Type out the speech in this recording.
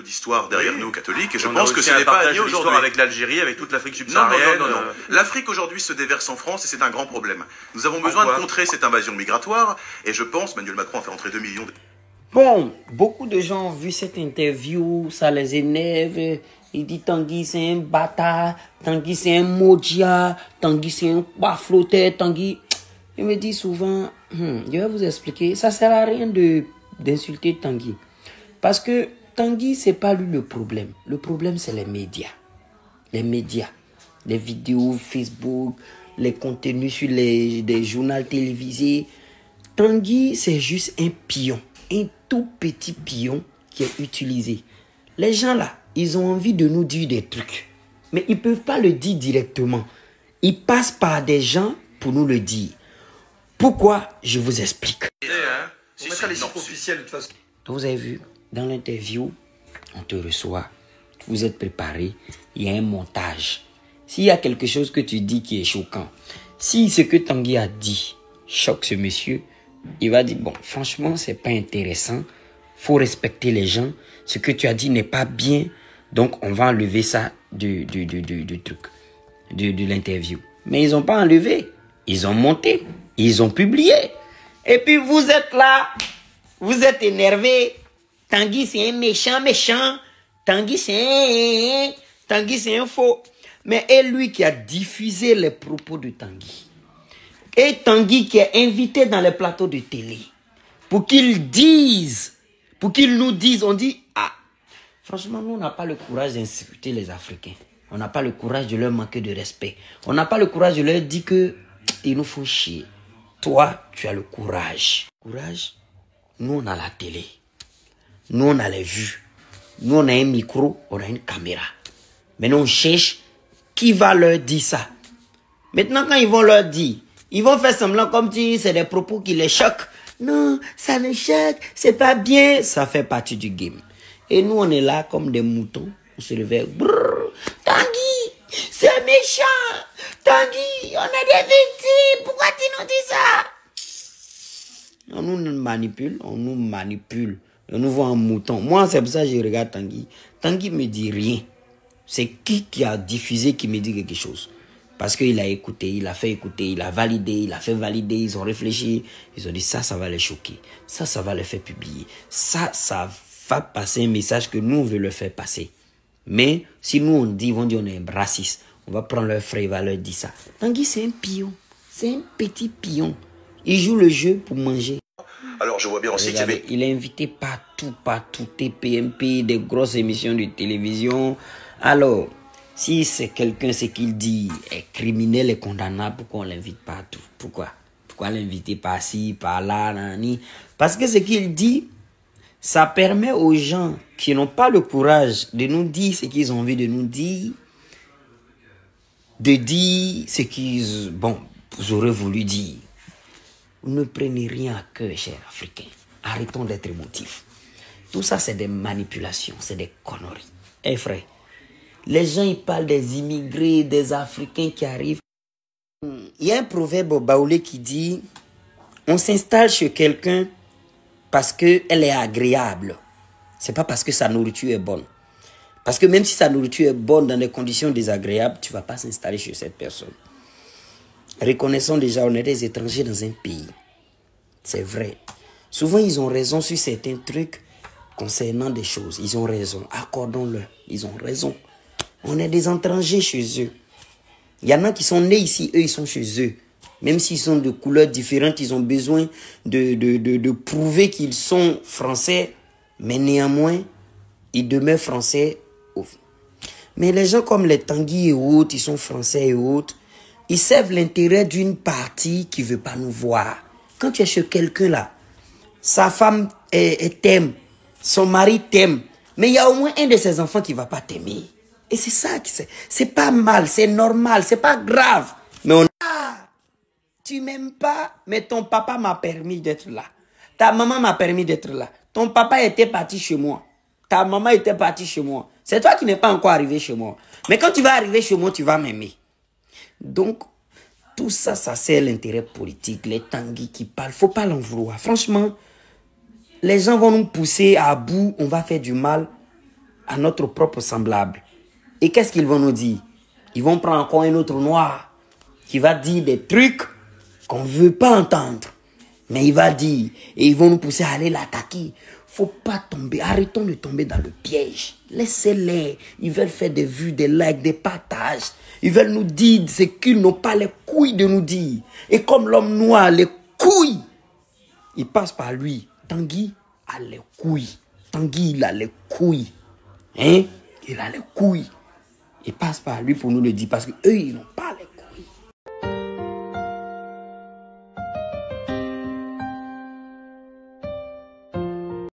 d'histoire derrière nous, catholiques, et je pense que ce n'est pas à dire aujourd'hui avec l'Algérie, avec toute l'Afrique subsaharienne. Non. L'Afrique aujourd'hui se déverse en France et c'est un grand problème. Nous avons besoin de contrer cette invasion migratoire et je pense Emmanuel Macron a fait entrer 2 millions de... Bon, beaucoup de gens ont vu cette interview, ça les énerve. Il dit Tanguy c'est un bâtard, Tanguy c'est un maudit, Tanguy c'est un bafloteur, Tanguy... Il me dit souvent, je vais vous expliquer, ça sert à rien d'insulter Tanguy. Parce que Tanguy, c'est pas lui le problème. Le problème, c'est les médias. Les médias. Les vidéos Facebook, les contenus sur les journaux télévisés. Tanguy, c'est juste un pion. Un tout petit pion qui est utilisé. Les gens là, ils ont envie de nous dire des trucs. Mais ils ne peuvent pas le dire directement. Ils passent par des gens pour nous le dire. Pourquoi? Je vous explique. Vous avez vu? Dans l'interview, on te reçoit, vous êtes préparé, il y a un montage. S'il y a quelque chose que tu dis qui est choquant, si ce que Tanguy a dit choque ce monsieur, il va dire, bon, franchement, c'est pas intéressant, faut respecter les gens, ce que tu as dit n'est pas bien, donc on va enlever ça de l'interview. Mais ils n'ont pas enlevé, ils ont monté, ils ont publié. Et puis vous êtes là, vous êtes énervé. Tanguy, c'est un méchant. Tanguy, c'est un faux. Mais c'est lui qui a diffusé les propos de Tanguy. Et Tanguy qui est invité dans les plateaux de télé. Pour qu'ils disent, pour qu'ils nous disent, on dit, ah, franchement, nous, on n'a pas le courage d'insulter les Africains. On n'a pas le courage de leur manquer de respect. On n'a pas le courage de leur dire qu'ils nous font chier. Toi, tu as le courage. Courage, nous, on a la télé. Nous, on a les vues. Nous, on a un micro, on a une caméra. Maintenant, on cherche qui va leur dire ça. Maintenant, quand ils vont leur dire, ils vont faire semblant comme si c'est des propos qui les choquent. Non, ça les choque, c'est pas bien. Ça fait partie du game. Et nous, on est là comme des moutons. On se réveille. Brrr, Tanguy, c'est méchant. Tanguy, on est des victimes. Pourquoi tu nous dis ça? On nous manipule, on nous manipule. On nous voit un mouton. Moi, c'est pour ça que je regarde Tanguy. Tanguy ne me dit rien. C'est qui a diffusé qui me dit quelque chose. Parce qu'il a écouté, il a fait écouter, il a validé, il a fait valider, ils ont réfléchi. Ils ont dit ça, ça va les choquer. Ça, ça va les faire publier. Ça, ça va passer un message que nous, on veut leur faire passer. Mais si nous, on dit, ils vont dire on est raciste. On va prendre leurs frais, il va leur dire ça. Tanguy, c'est un pion. C'est un petit pion. Il joue le jeu pour manger. Alors, je vois bien aussi qu'il y avait... Il est invité partout, TPMP, des grosses émissions de télévision. Alors, si c'est quelqu'un, ce qu'il dit est criminel et condamnable, pourquoi on l'invite partout? Pourquoi l'inviter par-ci, par-là, nani? Parce que ce qu'il dit, ça permet aux gens qui n'ont pas le courage de nous dire ce qu'ils ont envie de nous dire, de dire ce qu'ils... Bon, vous aurez voulu dire. Ne prenez rien à cœur, chers Africains. Arrêtons d'être émotifs. Tout ça, c'est des manipulations, c'est des conneries. Eh frère, les gens, ils parlent des immigrés, des Africains qui arrivent. Il y a un proverbe au Baoulé qui dit « On s'installe chez quelqu'un parce qu'elle est agréable. » C'est pas parce que sa nourriture est bonne. Parce que même si sa nourriture est bonne dans des conditions désagréables, tu ne vas pas s'installer chez cette personne. Reconnaissons déjà, on est des étrangers dans un pays. C'est vrai. Souvent, ils ont raison sur certains trucs concernant des choses. Ils ont raison. Accordons-leur. Ils ont raison. On est des étrangers chez eux. Il y en a qui sont nés ici, eux, ils sont chez eux. Même s'ils sont de couleurs différentes, ils ont besoin de prouver qu'ils sont français. Mais néanmoins, ils demeurent français. Mais les gens comme les Tanguy et autres, ils sont français et autres. Ils servent l'intérêt d'une partie qui ne veut pas nous voir. Quand tu es chez quelqu'un là, sa femme t'aime, son mari t'aime, mais il y a au moins un de ses enfants qui ne va pas t'aimer. Et c'est ça, c'est pas mal, c'est normal, c'est pas grave. Mais on... Ah, tu m'aimes pas, mais ton papa m'a permis d'être là. Ta maman m'a permis d'être là. Ton papa était parti chez moi. Ta maman était partie chez moi. C'est toi qui n'es pas encore arrivé chez moi. Mais quand tu vas arriver chez moi, tu vas m'aimer. Donc, tout ça, ça sert l'intérêt politique. Les Tanguy qui parlent, il ne faut pas l'en vouloir. Franchement, les gens vont nous pousser à bout, on va faire du mal. à notre propre semblable. Et qu'est-ce qu'ils vont nous dire? Ils vont prendre encore un autre noir qui va dire des trucs qu'on ne veut pas entendre. Mais il va dire, et ils vont nous pousser à aller l'attaquer. Faut pas tomber, arrêtons de tomber dans le piège. Laissez-les, ils veulent faire des vues, des likes, des partages. Ils veulent nous dire ce qu'ils n'ont pas les couilles de nous dire. Et comme l'homme noir, les couilles, il passe par lui. Tanguy a les couilles. Tanguy, il a les couilles. Hein? Il a les couilles. Il passe par lui pour nous le dire parce qu'eux, ils n'ont pas